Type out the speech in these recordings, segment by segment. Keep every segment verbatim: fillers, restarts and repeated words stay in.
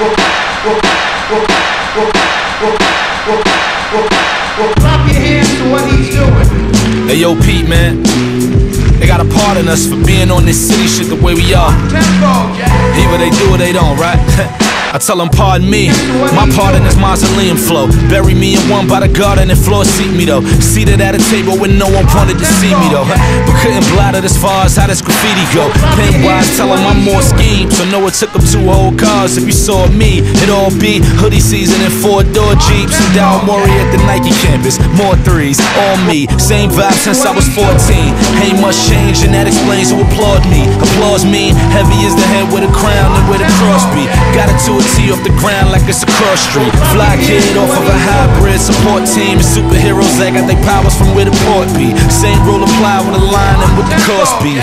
Clap your hands to what he's doing. Hey, yo, Pete, man. They got a part in us for being on this city shit the way we are. Either they do or they don't, right? I tell them, pardon me, my part in this mausoleum flow. Bury me in one by the garden and floor seat me though. Seated at a table when no one wanted to see me though. But couldn't blot it as far as how this graffiti go. Pen-wise, tell them I'm more schemes. So no, it took them two old cars. If you saw me, it all be hoodie season and four-door Jeeps. And Dow Mori at the Nike campus, more threes, all me. Same vibe since I was fourteen. Ain't much change and that explains who applaud me. Applause me, heavy is the head with a crown and with a cross be. Got it to off the ground like it's a cross street. Fly kid off of a hybrid support team. Superheroes that got their powers from where the port be. Same rule apply with a line and with the cost be.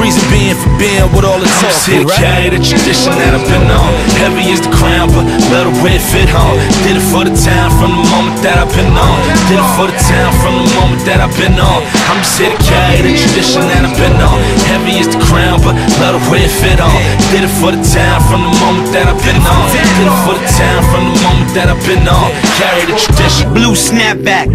Reason being for being with all the talk. I'm here to carry the tradition that I've been on. Heavy is the crown, but let a red fit home. Did it for the town from the moment that I've been on. Did it for the town from the moment that I've been on. I'm just here to carry the tradition that I've been on. Heavy is the crown, but let a red fit on. Did it for the town from the moment that I've been on. Did it for the town from the moment that I've been on. Carry the tradition. Blue snapback,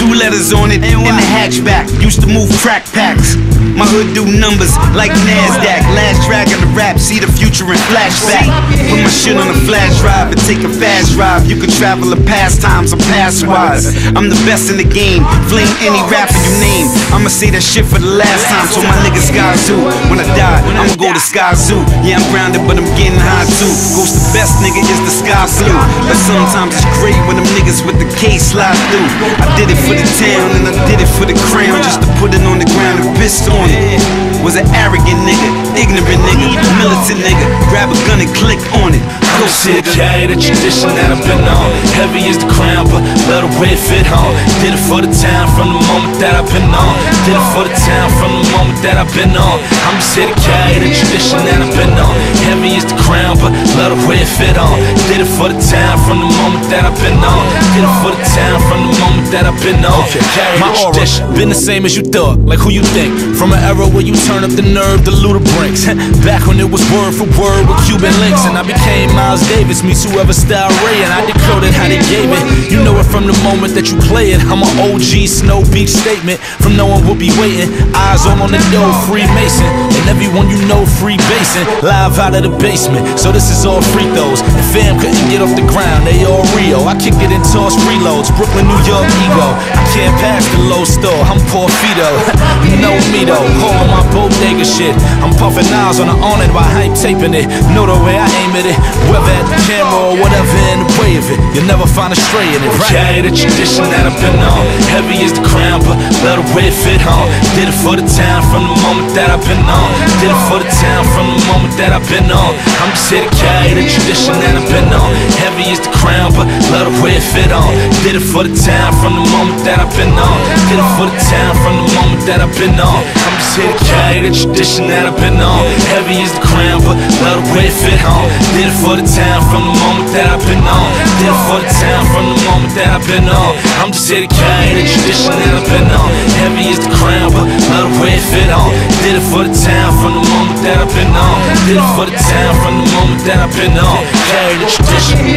two letters on it in the hatchback. Used to move crack packs. My hood do numbers like NASDAQ. Last track of the rap, see the future in flashback. Put my shit on a flash drive and take a fast drive. You can travel the past times or past wise. I'm the best in the game. Fling any rapper you name. I'ma say that shit for the last time. So my nigga Sky Zoo. When I die, I'ma go to Sky Zoo. Yeah, I'm grounded, but I'm getting high too. Goes to best nigga is the sky blue. But sometimes it's great when them niggas with the case slide through. I did it for the town and I did it for the crown. Just to put it on the ground and pissed on it. Was an arrogant nigga, ignorant nigga, militant nigga. Grab a gun and click on it. I'm here to carry the tradition that I've been on. Heavy is the crown, but let a red fit home. Did it for the town from the moment that I've been on. Did it for the town from the moment that I've been on. I'm here to carry the tradition that I've been on. Heavy is the crown, but let a red fit on. Did it for the town from the moment that I've been on. Did it for the town from the moment that I've been on. My aura been the same as you thought, like who you think. From an era where you turn up the nerve to Luda Brinks. Back when it was word for word with Cuban links. And I became Miles Davis, meets whoever style Ray. And I decoded how they gave it. You know it from the moment that you play it. I'm an O G Snow Beach statement. From no one will be waiting. Eyes all on the door, Freemason. And everyone you know, free basing. Live out of the basement. So this is all free throws, and fam couldn't get off the ground, they all Rio. I kick it and toss reloads, Brooklyn, New York, ego. I can't pass the low store, I'm Porfido. You know me though, holding my bodega shit. I'm puffing eyes on the on it while hype taping it. Know the way I aim at it, whether at the camera or whatever in the way of it. You'll never find a stray in it, right? Carry the tradition that I've been on. Heavy is the crown, but let a red fit home. Did it for the town from the moment that I've been on. Did it for the town from the moment that I've been on. I'm just here to carry the tradition that I've been on. Heavy is the crown, but let a red fit on. Did it for the town from the moment that I've been on. Did it for the town from the moment that I've been on. I'm just here to carry the tradition that I've been on. Heavy is the crown, but let a red fit on. Did it for the town from the moment that I've been on. Did it for the town from the moment that I've been on. I'm just here to carry the tradition that I've been on. Heavy is the crown, but let a red fit on. Did it for the town from the moment that I've been on. Did it for the town from the moment that I've been on. Carry the tradition. Clap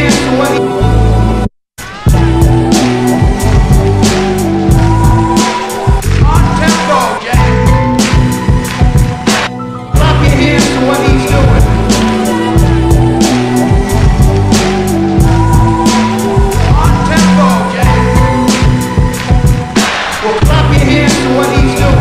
your hands to what he's doing.